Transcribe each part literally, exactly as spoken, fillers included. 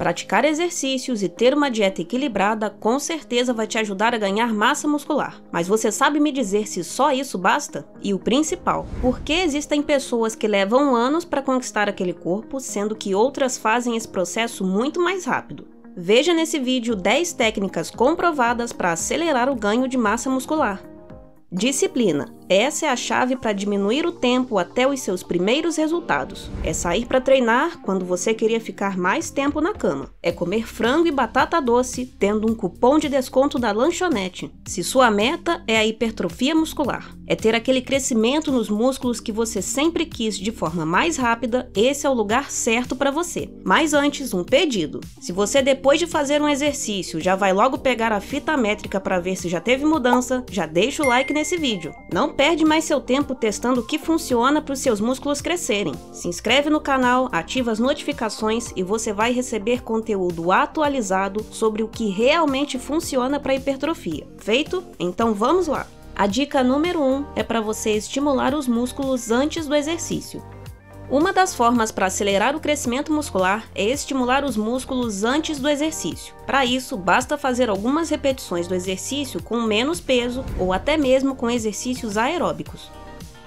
Praticar exercícios e ter uma dieta equilibrada com certeza vai te ajudar a ganhar massa muscular. Mas você sabe me dizer se só isso basta? E o principal, por que existem pessoas que levam anos para conquistar aquele corpo, sendo que outras fazem esse processo muito mais rápido? Veja nesse vídeo dez técnicas comprovadas para acelerar o ganho de massa muscular. Disciplina. Essa é a chave para diminuir o tempo até os seus primeiros resultados. É sair para treinar quando você queria ficar mais tempo na cama. É comer frango e batata doce, tendo um cupom de desconto da lanchonete, se sua meta é a hipertrofia muscular. É ter aquele crescimento nos músculos que você sempre quis de forma mais rápida. Esse é o lugar certo para você. Mas antes, um pedido. Se você depois de fazer um exercício já vai logo pegar a fita métrica para ver se já teve mudança, já deixa o like nesse Nesse vídeo. Não perde mais seu tempo testando o que funciona para os seus músculos crescerem. Se inscreve no canal, ativa as notificações e você vai receber conteúdo atualizado sobre o que realmente funciona para a hipertrofia. Feito? Então vamos lá! A dica número um é para você estimular os músculos antes do exercício. Uma das formas para acelerar o crescimento muscular é estimular os músculos antes do exercício. Para isso, basta fazer algumas repetições do exercício com menos peso ou até mesmo com exercícios aeróbicos.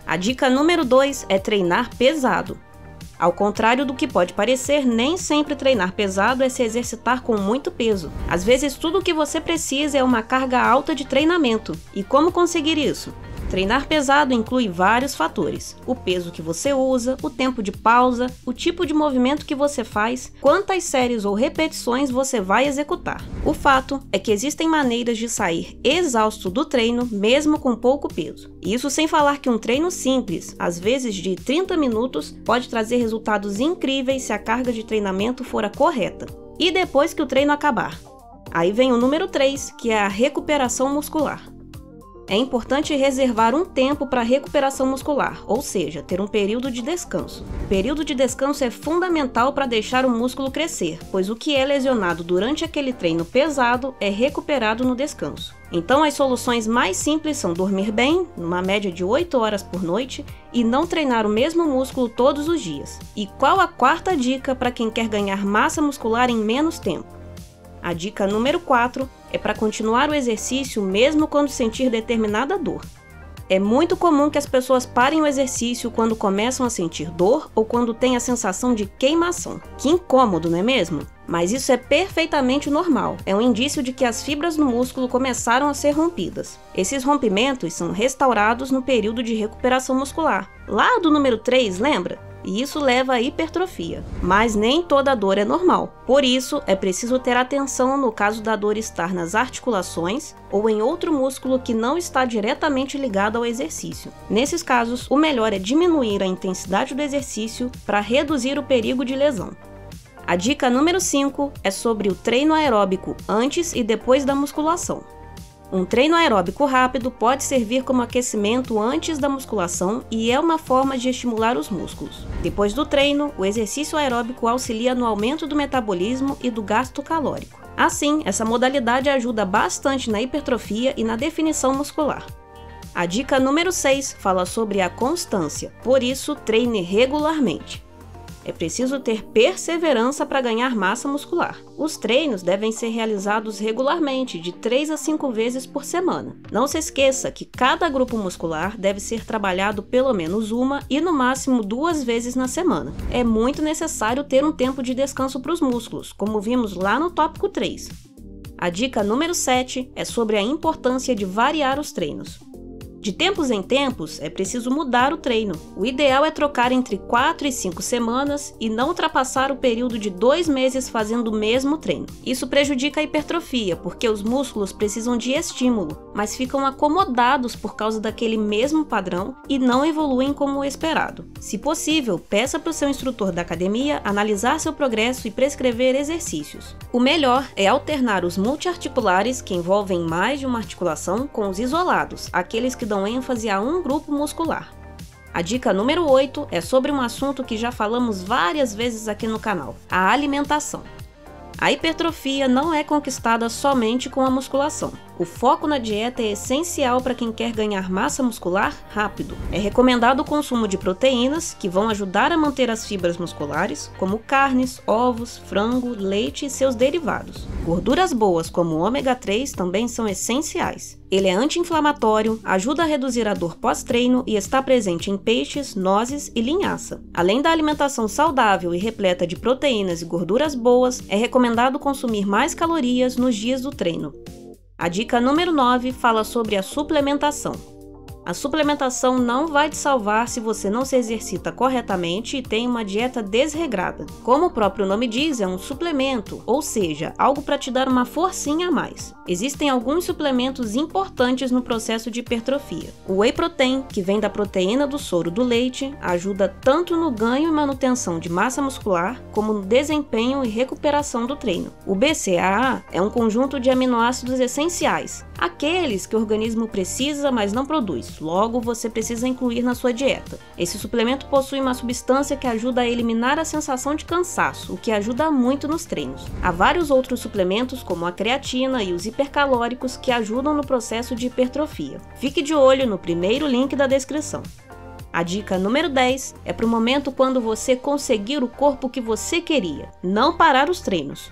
A dica número dois é treinar pesado. Ao contrário do que pode parecer, nem sempre treinar pesado é se exercitar com muito peso. Às vezes, tudo o que você precisa é uma carga alta de treinamento. E como conseguir isso? Treinar pesado inclui vários fatores: o peso que você usa, o tempo de pausa, o tipo de movimento que você faz, quantas séries ou repetições você vai executar. O fato é que existem maneiras de sair exausto do treino, mesmo com pouco peso. Isso sem falar que um treino simples, às vezes de trinta minutos, pode trazer resultados incríveis se a carga de treinamento for a correta. E depois que o treino acabar? Aí vem o número três, que é a recuperação muscular. É importante reservar um tempo para recuperação muscular, ou seja, ter um período de descanso. O período de descanso é fundamental para deixar o músculo crescer, pois o que é lesionado durante aquele treino pesado é recuperado no descanso. Então as soluções mais simples são dormir bem, numa média de oito horas por noite, e não treinar o mesmo músculo todos os dias. E qual a quarta dica para quem quer ganhar massa muscular em menos tempo? A dica número quatro é para continuar o exercício mesmo quando sentir determinada dor. É muito comum que as pessoas parem o exercício quando começam a sentir dor ou quando tem a sensação de queimação. Que incômodo, não é mesmo? Mas isso é perfeitamente normal, é um indício de que as fibras no músculo começaram a ser rompidas. Esses rompimentos são restaurados no período de recuperação muscular, lá do número três, lembra? E isso leva à hipertrofia. Mas nem toda dor é normal. Por isso, é preciso ter atenção no caso da dor estar nas articulações ou em outro músculo que não está diretamente ligado ao exercício. Nesses casos, o melhor é diminuir a intensidade do exercício para reduzir o perigo de lesão. A dica número cinco é sobre o treino aeróbico antes e depois da musculação. Um treino aeróbico rápido pode servir como aquecimento antes da musculação e é uma forma de estimular os músculos. Depois do treino, o exercício aeróbico auxilia no aumento do metabolismo e do gasto calórico. Assim, essa modalidade ajuda bastante na hipertrofia e na definição muscular. A dica número seis fala sobre a constância, por isso treine regularmente. É preciso ter perseverança para ganhar massa muscular. Os treinos devem ser realizados regularmente, de três a cinco vezes por semana. Não se esqueça que cada grupo muscular deve ser trabalhado pelo menos uma e no máximo duas vezes na semana. É muito necessário ter um tempo de descanso para os músculos, como vimos lá no tópico três. A dica número sete é sobre a importância de variar os treinos. De tempos em tempos, é preciso mudar o treino. O ideal é trocar entre quatro e cinco semanas e não ultrapassar o período de dois meses fazendo o mesmo treino. Isso prejudica a hipertrofia, porque os músculos precisam de estímulo, mas ficam acomodados por causa daquele mesmo padrão e não evoluem como esperado. Se possível, peça para o seu instrutor da academia analisar seu progresso e prescrever exercícios. O melhor é alternar os multiarticulares, que envolvem mais de uma articulação, com os isolados, aqueles que dão ênfase a um grupo muscular. A dica número oito é sobre um assunto que já falamos várias vezes aqui no canal, a alimentação. A hipertrofia não é conquistada somente com a musculação. O foco na dieta é essencial para quem quer ganhar massa muscular rápido. É recomendado o consumo de proteínas, que vão ajudar a manter as fibras musculares, como carnes, ovos, frango, leite e seus derivados. Gorduras boas, como o ômega três, também são essenciais. Ele é anti-inflamatório, ajuda a reduzir a dor pós-treino e está presente em peixes, nozes e linhaça. Além da alimentação saudável e repleta de proteínas e gorduras boas, é recomendado consumir mais calorias nos dias do treino. A dica número nove fala sobre a suplementação. A suplementação não vai te salvar se você não se exercita corretamente e tem uma dieta desregrada. Como o próprio nome diz, é um suplemento, ou seja, algo para te dar uma forcinha a mais. Existem alguns suplementos importantes no processo de hipertrofia. O whey protein, que vem da proteína do soro do leite, ajuda tanto no ganho e manutenção de massa muscular, como no desempenho e recuperação do treino. O B C A A é um conjunto de aminoácidos essenciais, aqueles que o organismo precisa, mas não produz. Logo, você precisa incluir na sua dieta. Esse suplemento possui uma substância que ajuda a eliminar a sensação de cansaço, o que ajuda muito nos treinos. Há vários outros suplementos, como a creatina e os hipercalóricos, que ajudam no processo de hipertrofia. Fique de olho no primeiro link da descrição. A dica número dez é para o momento quando você conseguir o corpo que você queria, não parar os treinos.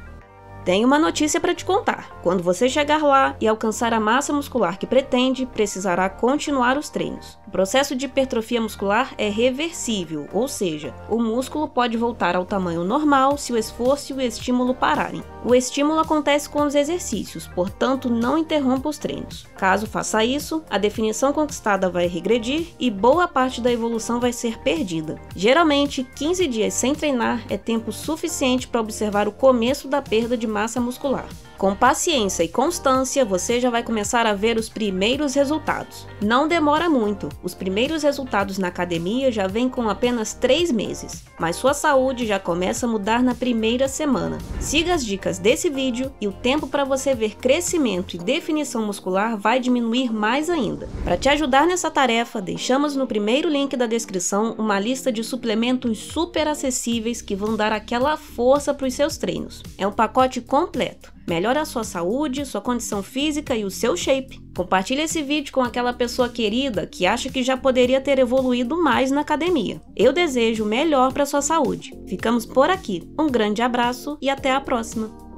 Tenho uma notícia para te contar. Quando você chegar lá e alcançar a massa muscular que pretende, precisará continuar os treinos. O processo de hipertrofia muscular é reversível, ou seja, o músculo pode voltar ao tamanho normal se o esforço e o estímulo pararem. O estímulo acontece com os exercícios, portanto não interrompa os treinos. Caso faça isso, a definição conquistada vai regredir e boa parte da evolução vai ser perdida. Geralmente, quinze dias sem treinar é tempo suficiente para observar o começo da perda de massa muscular. Com paciência e constância, você já vai começar a ver os primeiros resultados. Não demora muito, os primeiros resultados na academia já vêm com apenas três meses, mas sua saúde já começa a mudar na primeira semana. Siga as dicas desse vídeo e o tempo para você ver crescimento e definição muscular vai diminuir mais ainda. Para te ajudar nessa tarefa, deixamos no primeiro link da descrição uma lista de suplementos super acessíveis que vão dar aquela força para os seus treinos. É um pacote completo. Melhora a sua saúde, sua condição física e o seu shape. Compartilhe esse vídeo com aquela pessoa querida que acha que já poderia ter evoluído mais na academia. Eu desejo o melhor para sua saúde. Ficamos por aqui. Um grande abraço e até a próxima!